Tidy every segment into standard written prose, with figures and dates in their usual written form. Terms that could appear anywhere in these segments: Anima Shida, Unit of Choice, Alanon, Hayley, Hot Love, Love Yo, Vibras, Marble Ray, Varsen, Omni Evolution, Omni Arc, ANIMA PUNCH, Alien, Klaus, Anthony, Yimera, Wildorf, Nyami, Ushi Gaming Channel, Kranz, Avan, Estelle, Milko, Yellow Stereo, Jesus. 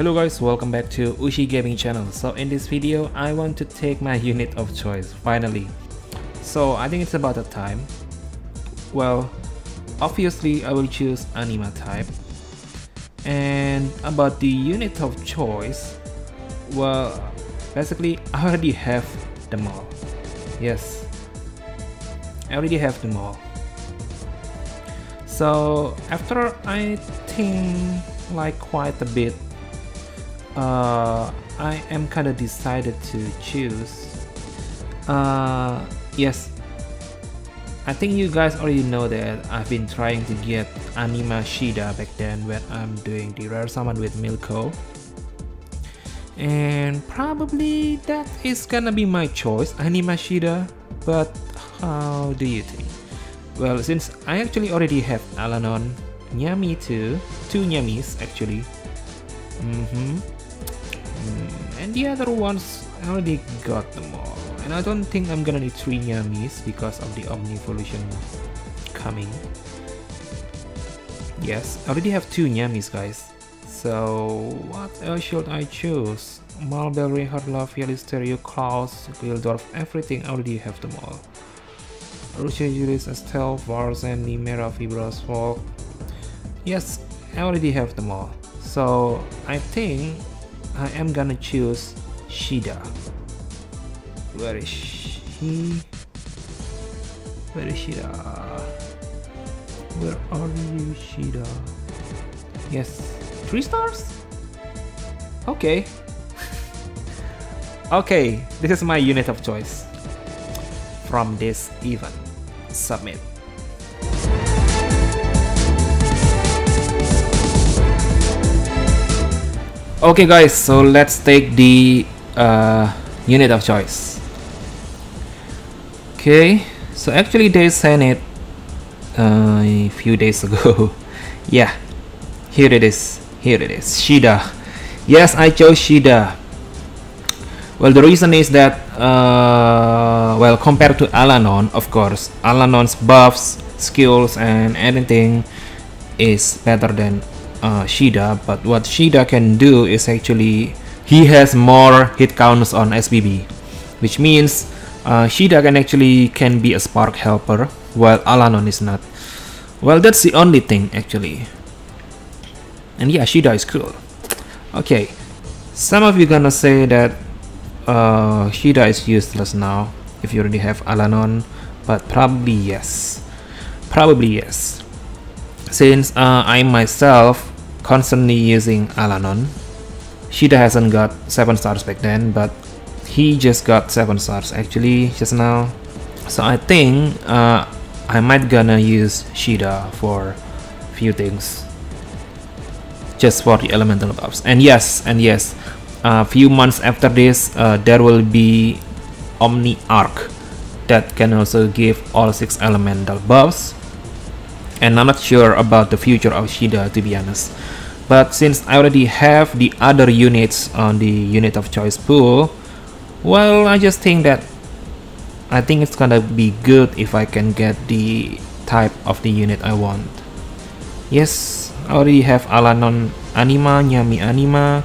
Hello guys, welcome back to Ushi Gaming Channel. So in this video I want to take my unit of choice, finally. So I think it's about the time. Well, obviously I will choose Anima type. And about the unit of choice, well, basically I already have them all. Yes, I already have them all. So after I think like quite a bit, I am kind of decided to choose. Yes, I think you guys already know that I've been trying to get Anima Shida back then when I'm doing the rare summon with Milko, and probably that is gonna be my choice, Anima Shida. But how do you think? Well, since I actually already have Alanon, Nyami too, two Nyamis actually. And the other ones, I already got them all, and I don't think I'm gonna need three Nyamis because of the Omni Evolution coming. Yes, I already have two Nyamis, guys. So what else should I choose? Marble Ray, Hot Love, Yellow Stereo, Klaus, Wildorf, everything, I already have them all. Ushi, Estelle, Varsen, Yimera, Vibras, Folk. Yes, I already have them all. So I think I am gonna choose Shida. Where is she? Where is Shida? Where are you, Shida? Yes, 3 stars? Okay. Okay, this is my unit of choice from this event. Submit. Okay guys, so let's take the unit of choice. Okay, so actually they sent it a few days ago. Yeah, here it is, Shida. Yes, I chose Shida. Well, the reason is that well, compared to Alanon, of course, Alanon's buffs, skills and anything is better than Shida, but what Shida can do is actually he has more hit counts on SBB, which means Shida can be a spark helper while Alanon is not. Well, that's the only thing actually. And yeah, Shida is cool. Okay, some of you gonna say that Shida is useless now if you already have Alanon, but probably yes, since I myself constantly using Alanon. Shida hasn't got 7 stars back then, but he just got 7 stars actually just now. So I think I might gonna use Shida for few things, just for the elemental buffs. And yes, a few months after this there will be Omni Arc that can also give all 6 elemental buffs. And I'm not sure about the future of Shida, to be honest. But since I already have the other units on the unit of choice pool, well, I just think that I think it's gonna be good if I can get the type of the unit I want. Yes, I already have Alanon Anima, Nyami Anima,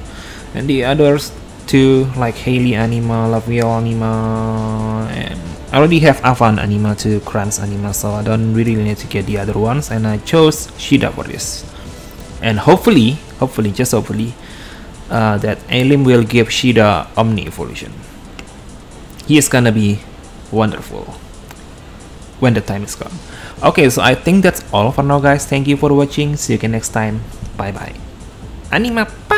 and the others too, like Hayley Anima, Love Yo Anima, and I already have Avan Anima too, Kranz Anima, so I don't really need to get the other ones, and I chose Shida for this. And hopefully, just hopefully, that Alien will give Shida Omni Evolution. He is gonna be wonderful when the time is gone. Okay, so I think that's all for now guys. Thank you for watching. See you again next time. Bye bye. Anima PUNCH!